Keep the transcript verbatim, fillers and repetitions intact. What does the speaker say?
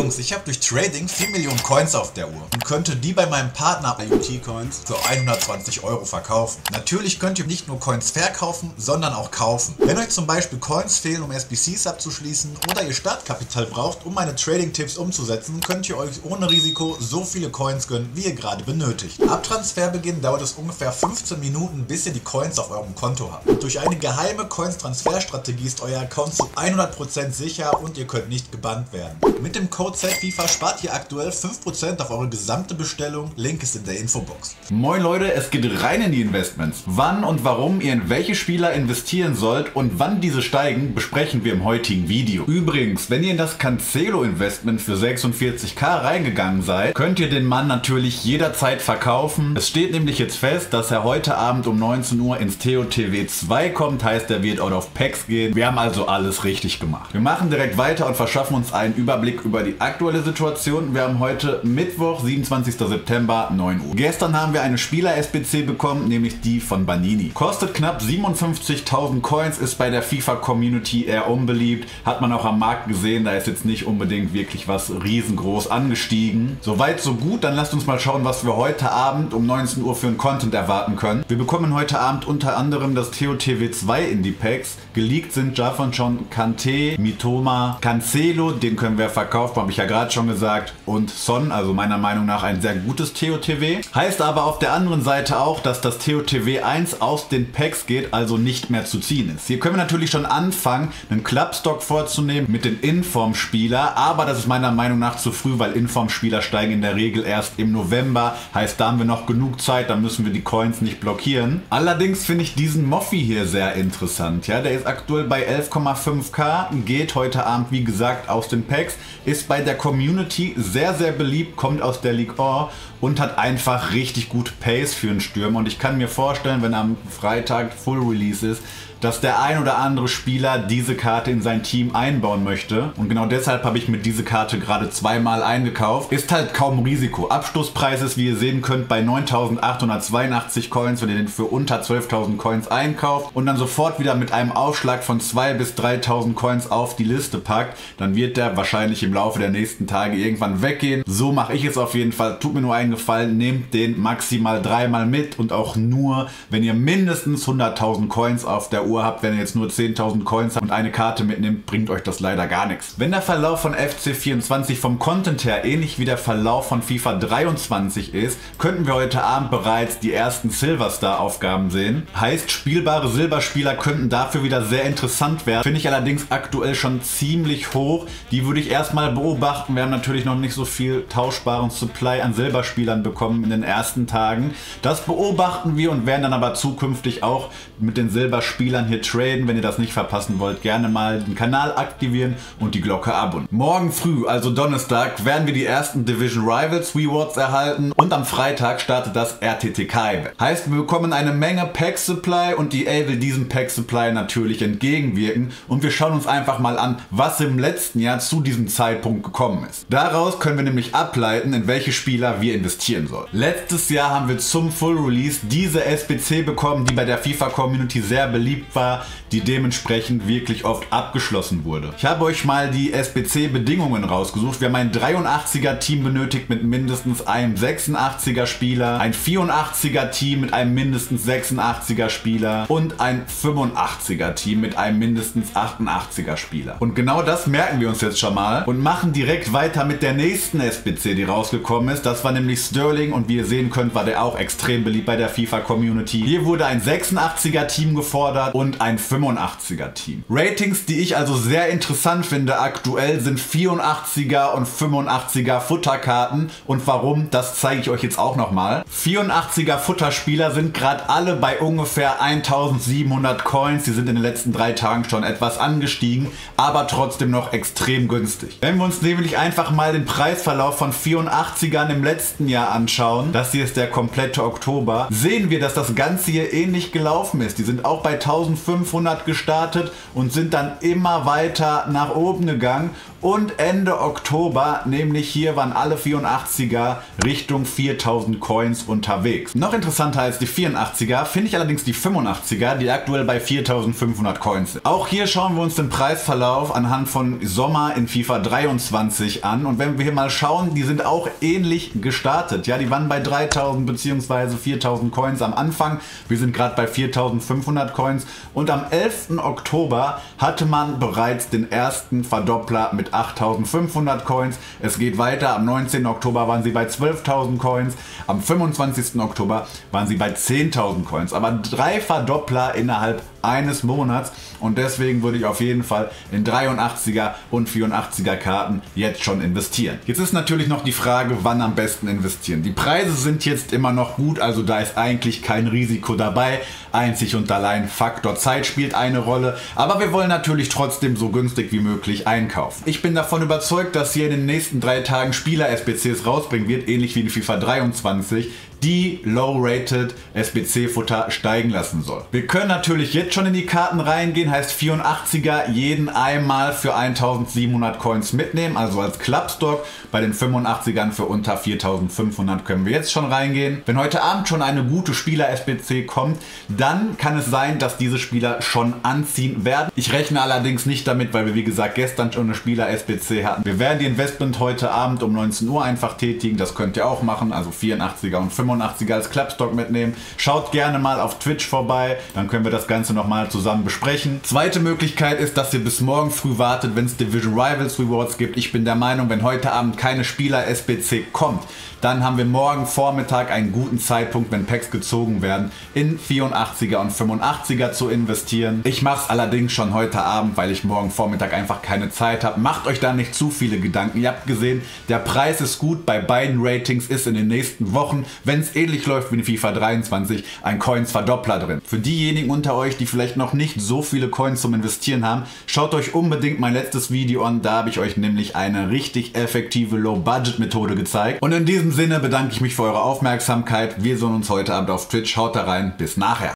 Jungs, ich habe durch Trading vier Millionen Coins auf der Uhr und könnte die bei meinem Partner I O T Coins für hundertzwanzig Euro verkaufen. Natürlich könnt ihr nicht nur Coins verkaufen, sondern auch kaufen. Wenn euch zum Beispiel Coins fehlen, um S B Cs abzuschließen oder ihr Startkapital braucht, um meine Trading-Tipps umzusetzen, könnt ihr euch ohne Risiko so viele Coins gönnen, wie ihr gerade benötigt. Ab Transferbeginn dauert es ungefähr fünfzehn Minuten, bis ihr die Coins auf eurem Konto habt. Und durch eine geheime Coins-Transfer-Strategie ist euer Account zu hundert Prozent sicher und ihr könnt nicht gebannt werden. Mit dem Code Z FIFA spart ihr aktuell fünf Prozent auf eure gesamte Bestellung. Link ist in der Infobox. Moin Leute, es geht rein in die Investments. Wann und warum ihr in welche Spieler investieren sollt und wann diese steigen, besprechen wir im heutigen Video. Übrigens, wenn ihr in das Cancelo Investment für sechsundvierzig K reingegangen seid, könnt ihr den Mann natürlich jederzeit verkaufen. Es steht nämlich jetzt fest, dass er heute Abend um neunzehn Uhr ins T O T W zwei kommt, heißt er wird out of Packs gehen. Wir haben also alles richtig gemacht. Wir machen direkt weiter und verschaffen uns einen Überblick über die aktuelle Situation. Wir haben heute Mittwoch, siebenundzwanzigsten September, neun Uhr. Gestern haben wir eine Spieler-S B C bekommen, nämlich die von Banini. Kostet knapp siebenundfünfzigtausend Coins, ist bei der FIFA-Community eher unbeliebt. Hat man auch am Markt gesehen, da ist jetzt nicht unbedingt wirklich was riesengroß angestiegen. Soweit, so gut. Dann lasst uns mal schauen, was wir heute Abend um neunzehn Uhr für einen Content erwarten können. Wir bekommen heute Abend unter anderem das T O T W zwei in die Packs. Geleakt sind Jaffa, John Kanté, Mitoma, Cancelo, den können wir verkaufen, habe ich ja gerade schon gesagt, und Son, also meiner Meinung nach ein sehr gutes T O T W. Heißt aber auf der anderen Seite auch, dass das T O T W eins aus den Packs geht, also nicht mehr zu ziehen ist. Hier können wir natürlich schon anfangen, einen Clubstock vorzunehmen mit den Inform-Spieler, aber das ist meiner Meinung nach zu früh, weil Inform-Spieler steigen in der Regel erst im November, heißt, da haben wir noch genug Zeit, da müssen wir die Coins nicht blockieren. Allerdings finde ich diesen Moffi hier sehr interessant, ja, der ist aktuell bei elf Komma fünf K, geht heute Abend, wie gesagt, aus den Packs, ist bei der Community sehr, sehr beliebt, kommt aus der Ligue eins und hat einfach richtig gut Pace für einen Stürmer. Und ich kann mir vorstellen, wenn am Freitag Full Release ist, dass der ein oder andere Spieler diese Karte in sein Team einbauen möchte. Und genau deshalb habe ich mir diese Karte gerade zweimal eingekauft. Ist halt kaum Risiko. Abstoßpreis ist, wie ihr sehen könnt, bei neuntausendachthundertzweiundachtzig Coins, wenn ihr den für unter zwölftausend Coins einkauft und dann sofort wieder mit einem Aufschlag von zweitausend bis dreitausend Coins auf die Liste packt, dann wird der wahrscheinlich im Laufe der nächsten Tage irgendwann weggehen. So mache ich es auf jeden Fall. Tut mir nur einen Gefallen, nehmt den maximal dreimal mit und auch nur, wenn ihr mindestens hunderttausend Coins auf der Uhr habt. Wenn ihr jetzt nur zehntausend Coins habt und eine Karte mitnimmt, bringt euch das leider gar nichts. Wenn der Verlauf von F C vierundzwanzig vom Content her ähnlich wie der Verlauf von FIFA dreiundzwanzig ist, könnten wir heute Abend bereits die ersten Silverstar-Aufgaben sehen. Heißt, spielbare Silberspieler könnten dafür wieder sehr interessant werden. Finde ich allerdings aktuell schon ziemlich hoch. Die würde ich erstmal beobachten. Wir haben natürlich noch nicht so viel tauschbaren Supply an Silberspielern bekommen in den ersten Tagen. Das beobachten wir und werden dann aber zukünftig auch mit den Silberspielern hier traden. Wenn ihr das nicht verpassen wollt, gerne mal den Kanal aktivieren und die Glocke abonnieren. Morgen früh, also Donnerstag, werden wir die ersten Division Rivals Rewards erhalten und am Freitag startet das R T T K. Heißt, wir bekommen eine Menge Pack Supply und die E A will diesem Pack Supply natürlich entgegenwirken und wir schauen uns einfach mal an, was im letzten Jahr zu diesem Zeitpunkt gekommen ist. Daraus können wir nämlich ableiten, in welche Spieler wir investieren sollen. Letztes Jahr haben wir zum Full Release diese S B C bekommen, die bei der FIFA Community sehr beliebt war, die dementsprechend wirklich oft abgeschlossen wurde. Ich habe euch mal die S B C-Bedingungen rausgesucht. Wir haben ein dreiundachtziger-Team benötigt mit mindestens einem sechsundachtziger-Spieler, ein vierundachtziger-Team mit einem mindestens sechsundachtziger-Spieler und ein fünfundachtziger-Team mit einem mindestens achtundachtziger-Spieler. Und genau das merken wir uns jetzt schon mal und machen direkt weiter mit der nächsten S B C, die rausgekommen ist. Das war nämlich Sterling und wie ihr sehen könnt, war der auch extrem beliebt bei der FIFA-Community. Hier wurde ein sechsundachtziger-Team gefordert und ein fünfundachtziger-Team. Ratings, die ich also sehr interessant finde aktuell, sind vierundachtziger- und fünfundachtziger-Futterkarten. Und warum, das zeige ich euch jetzt auch nochmal. vierundachtziger-Futterspieler sind gerade alle bei ungefähr tausendsiebenhundert Coins. Die sind in den letzten drei Tagen schon etwas angestiegen, aber trotzdem noch extrem günstig. Wenn wir uns nämlich einfach mal den Preisverlauf von vierundachtzigern im letzten Jahr anschauen, das hier ist der komplette Oktober, sehen wir, dass das Ganze hier ähnlich gelaufen ist. Die sind auch bei tausendfünfhundert gestartet und sind dann immer weiter nach oben gegangen und Ende Oktober, nämlich hier waren alle vierundachtziger Richtung viertausend Coins unterwegs. Noch interessanter als die vierundachtziger finde ich allerdings die fünfundachtziger, die aktuell bei viertausendfünfhundert Coins sind. Auch hier schauen wir uns den Preisverlauf anhand von Sommer in FIFA dreiundzwanzig an, und wenn wir hier mal schauen, die sind auch ähnlich gestartet. Ja, die waren bei dreitausend bzw. viertausend Coins am Anfang, wir sind gerade bei viertausendfünfhundert Coins, und am elften Oktober hatte man bereits den ersten Verdoppler mit achttausendfünfhundert Coins. Es geht weiter, am neunzehnten Oktober waren sie bei zwölftausend Coins, am fünfundzwanzigsten Oktober waren sie bei zehntausend Coins. Aber drei Verdoppler innerhalb eines Monats, und deswegen würde ich auf jeden Fall in dreiundachtziger und vierundachtziger Karten jetzt schon investieren. Jetzt ist natürlich noch die Frage, wann am besten investieren. Die Preise sind jetzt immer noch gut, also da ist eigentlich kein Risiko dabei. Einzig und allein Faktor Zeit spielt eine Rolle, aber wir wollen natürlich trotzdem so günstig wie möglich einkaufen. Ich bin davon überzeugt, dass hier in den nächsten drei Tagen Spieler-S B Cs rausbringen wird, ähnlich wie in FIFA dreiundzwanzig, die Low-Rated S B C-Futter steigen lassen soll. Wir können natürlich jetzt schon in die Karten reingehen, heißt vierundachtziger jeden einmal für tausendsiebenhundert Coins mitnehmen, also als Clubstock. Bei den fünfundachtzigern für unter viertausendfünfhundert können wir jetzt schon reingehen. Wenn heute Abend schon eine gute Spieler-S B C kommt, dann kann es sein, dass diese Spieler schon anziehen werden. Ich rechne allerdings nicht damit, weil wir wie gesagt gestern schon eine Spieler-S B C hatten. Wir werden die Investment heute Abend um neunzehn Uhr einfach tätigen, das könnt ihr auch machen, also vierundachtziger und fünfundachtziger als Clubstock mitnehmen. Schaut gerne mal auf Twitch vorbei, dann können wir das Ganze nochmal zusammen besprechen. Zweite Möglichkeit ist, dass ihr bis morgen früh wartet, wenn es Division Rivals Rewards gibt. Ich bin der Meinung, wenn heute Abend keine Spieler-S B C kommt, dann haben wir morgen Vormittag einen guten Zeitpunkt, wenn Packs gezogen werden, in vierundachtziger und fünfundachtziger zu investieren. Ich mache es allerdings schon heute Abend, weil ich morgen Vormittag einfach keine Zeit habe. Macht euch da nicht zu viele Gedanken. Ihr habt gesehen, der Preis ist gut, bei beiden Ratings ist in den nächsten Wochen, wenn es ähnlich läuft wie in FIFA dreiundzwanzig, ein Coins-Verdoppler drin. Für diejenigen unter euch, die vielleicht noch nicht so viele Coins zum Investieren haben, schaut euch unbedingt mein letztes Video an, da habe ich euch nämlich eine richtig effektive Low-Budget-Methode gezeigt. Und in diesem Sinne bedanke ich mich für eure Aufmerksamkeit. Wir sehen uns heute Abend auf Twitch. Haut da rein. Bis nachher.